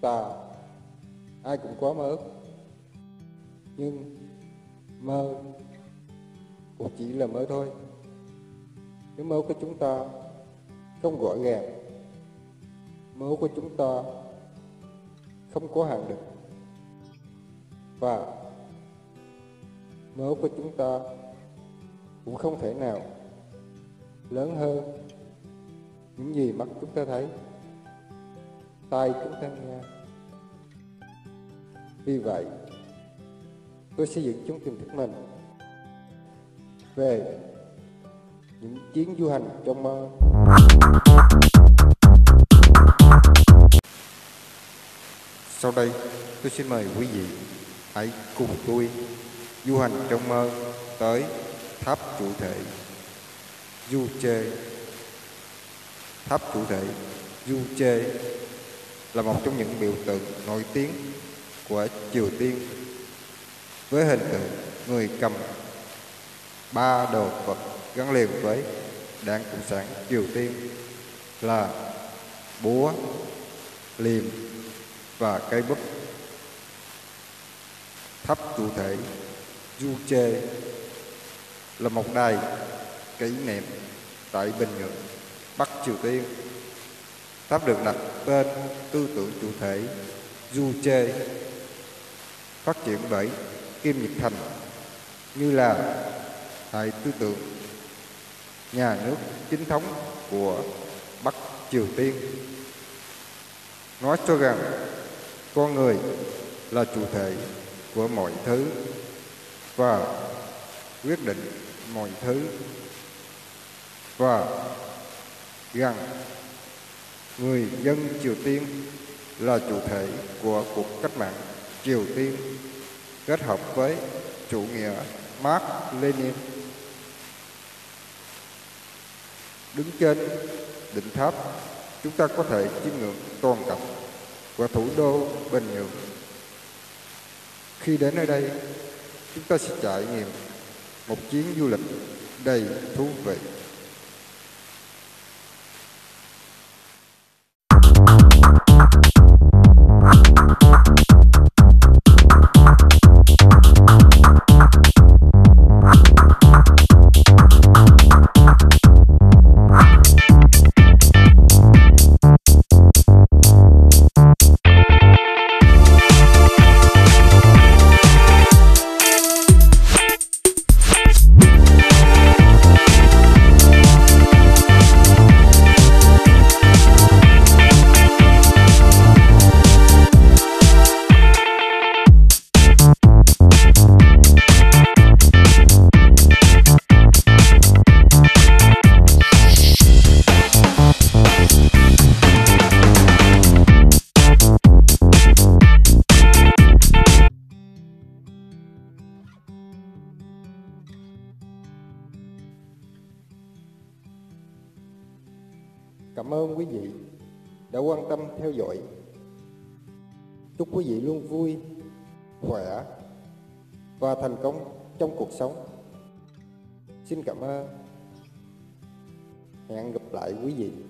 tà. Ai cũng có mơ ước, nhưng mơ cũng chỉ là mơ thôi. Nếu mơ của chúng ta không gọn gàng, mơ của chúng ta không có hạn định, và mơ của chúng ta cũng không thể nào lớn hơn những gì mắt chúng ta thấy, tai chúng ta nghe. Vì vậy, tôi xây dựng chúng tiềm thức mình về những chuyến du hành trong mơ. Sau đây, tôi xin mời quý vị hãy cùng tôi du hành trong mơ tới tháp chủ thể Juche. Tháp chủ thể Juche là một trong những biểu tượng nổi tiếng của Triều Tiên, với hình tượng người cầm ba đồ vật gắn liền với Đảng Cộng sản Triều Tiên là búa, liềm và cây bút. Tháp chủ thể Juche là một đài kỷ niệm tại Bình Nhưỡng, Bắc Triều Tiên. Tháp được đặt tên tư tưởng chủ thể Juche, phát triển bởi Kim Nhật Thành, như là hệ tư tưởng nhà nước chính thống của Bắc Triều Tiên. Nó cho rằng con người là chủ thể của mọi thứ và quyết định mọi thứ, và rằng người dân Triều Tiên là chủ thể của cuộc cách mạng Triều Tiên kết hợp với chủ nghĩa Marx Lenin. Đứng trên đỉnh tháp, chúng ta có thể chiêm ngưỡng toàn cảnh của thủ đô Bình Nhưỡng. Khi đến nơi đây, chúng ta sẽ trải nghiệm một chuyến du lịch đầy thú vị. Cảm ơn quý vị đã quan tâm theo dõi. Chúc quý vị luôn vui, khỏe và thành công trong cuộc sống. Xin cảm ơn. Hẹn gặp lại quý vị.